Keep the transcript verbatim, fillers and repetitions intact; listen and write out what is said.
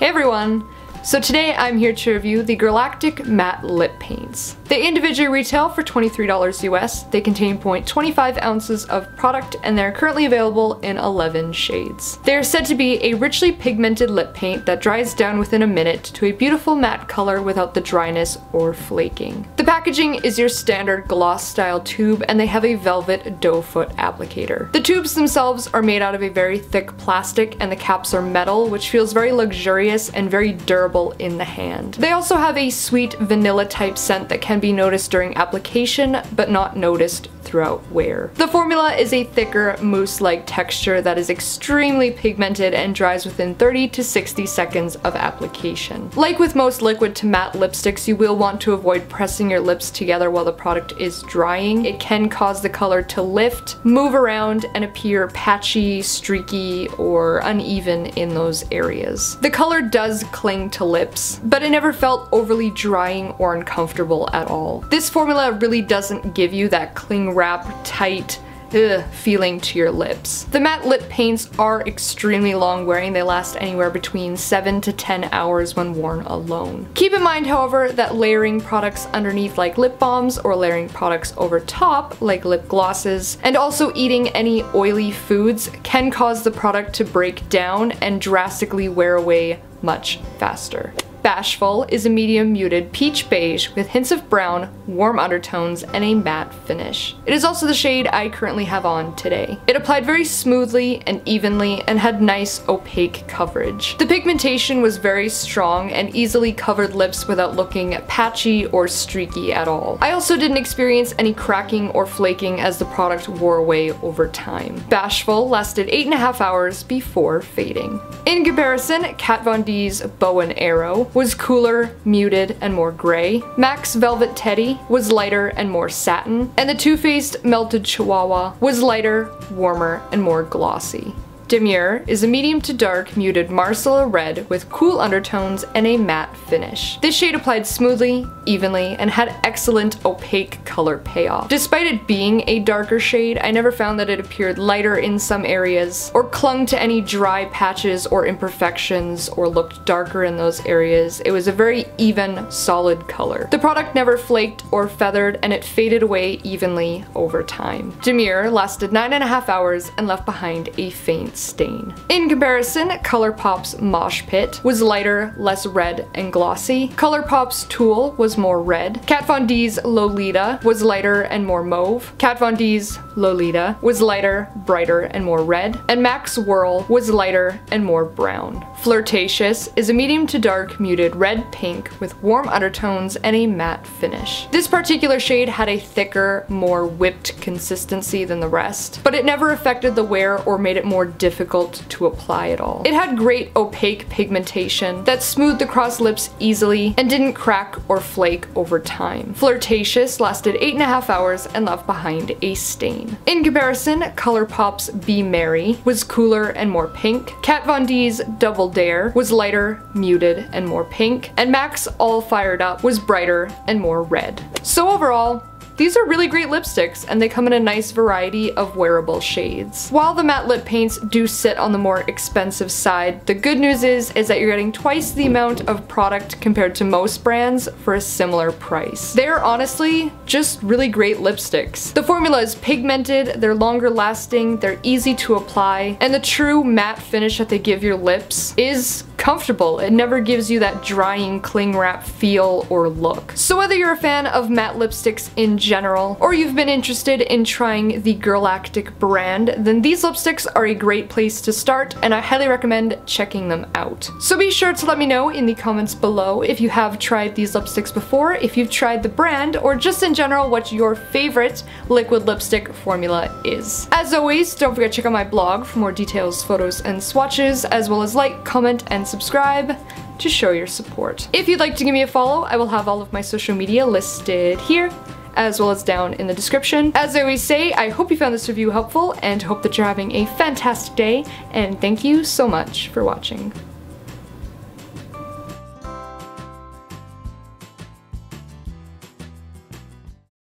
Hey everyone! So today I'm here to review the Girlactik Matte Lip Paints. They individually retail for twenty-three dollars U S. They contain zero point two five ounces of product and they're currently available in eleven shades. They are said to be a richly pigmented lip paint that dries down within a minute to a beautiful matte color without the dryness or flaking. The packaging is your standard gloss style tube and they have a velvet doe foot applicator. The tubes themselves are made out of a very thick plastic and the caps are metal, which feels very luxurious and very durable in the hand. They also have a sweet vanilla type scent that can be noticed during application but not noticed throughout wear. The formula is a thicker mousse-like texture that is extremely pigmented and dries within thirty to sixty seconds of application. Like with most liquid to matte lipsticks, you will want to avoid pressing your lips together while the product is drying. It can cause the color to lift, move around, and appear patchy, streaky, or uneven in those areas. The color does cling to lips, but it never felt overly drying or uncomfortable at all. This formula really doesn't give you that cling wrap tight ugh, feeling to your lips. The matte lip paints are extremely long wearing. They last anywhere between seven to ten hours when worn alone. Keep in mind, however, that layering products underneath like lip balms or layering products over top like lip glosses and also eating any oily foods can cause the product to break down and drastically wear away much faster. Bashful is a medium muted peach beige with hints of brown, warm undertones, and a matte finish. It is also the shade I currently have on today. It applied very smoothly and evenly and had nice opaque coverage. The pigmentation was very strong and easily covered lips without looking patchy or streaky at all. I also didn't experience any cracking or flaking as the product wore away over time. Bashful lasted eight and a half hours before fading. In comparison, Kat Von D's Bow N Arrow was cooler, muted, and more gray. M A C's Velvet Teddy was lighter and more satin. And the Too Faced Melted Chihuahua was lighter, warmer, and more glossy. Demure is a medium to dark muted Marsala red with cool undertones and a matte finish. This shade applied smoothly, evenly, and had excellent opaque color payoff. Despite it being a darker shade, I never found that it appeared lighter in some areas or clung to any dry patches or imperfections or looked darker in those areas. It was a very even, solid color. The product never flaked or feathered and it faded away evenly over time. Demure lasted nine and a half hours and left behind a faint stain. In comparison, Colourpop's Mosh Pit was lighter, less red, and glossy. Colourpop's Tulle was more red. Kat Von D's Lolita was lighter and more mauve. Kat Von D's Lolita was lighter, brighter, and more red. And M A C's Whirl was lighter and more brown. Flirtatious is a medium to dark muted red pink with warm undertones and a matte finish. This particular shade had a thicker, more whipped consistency than the rest, but it never affected the wear or made it more difficult to apply at all. It had great opaque pigmentation that smoothed across lips easily and didn't crack or flake over time. Flirtatious lasted eight and a half hours and left behind a stain. In comparison, Colourpop's Be Merry was cooler and more pink. Kat Von D's Double Dare was lighter, muted, and more pink. And M A C's All Fired Up was brighter and more red. So overall, these are really great lipsticks and they come in a nice variety of wearable shades. While the matte lip paints do sit on the more expensive side, the good news is, is that you're getting twice the amount of product compared to most brands for a similar price. They're honestly just really great lipsticks. The formula is pigmented, they're longer lasting, they're easy to apply, and the true matte finish that they give your lips is comfortable. It never gives you that drying cling wrap feel or look. So whether you're a fan of matte lipsticks in general or you've been interested in trying the Girlactik brand, then these lipsticks are a great place to start and I highly recommend checking them out. So be sure to let me know in the comments below if you have tried these lipsticks before, if you've tried the brand, or just in general what your favorite liquid lipstick formula is. As always, don't forget to check out my blog for more details, photos, and swatches, as well as like, comment, and subscribe to show your support. If you'd like to give me a follow, I will have all of my social media listed here, as well as down in the description. As I always say, I hope you found this review helpful and hope that you're having a fantastic day, and thank you so much for watching.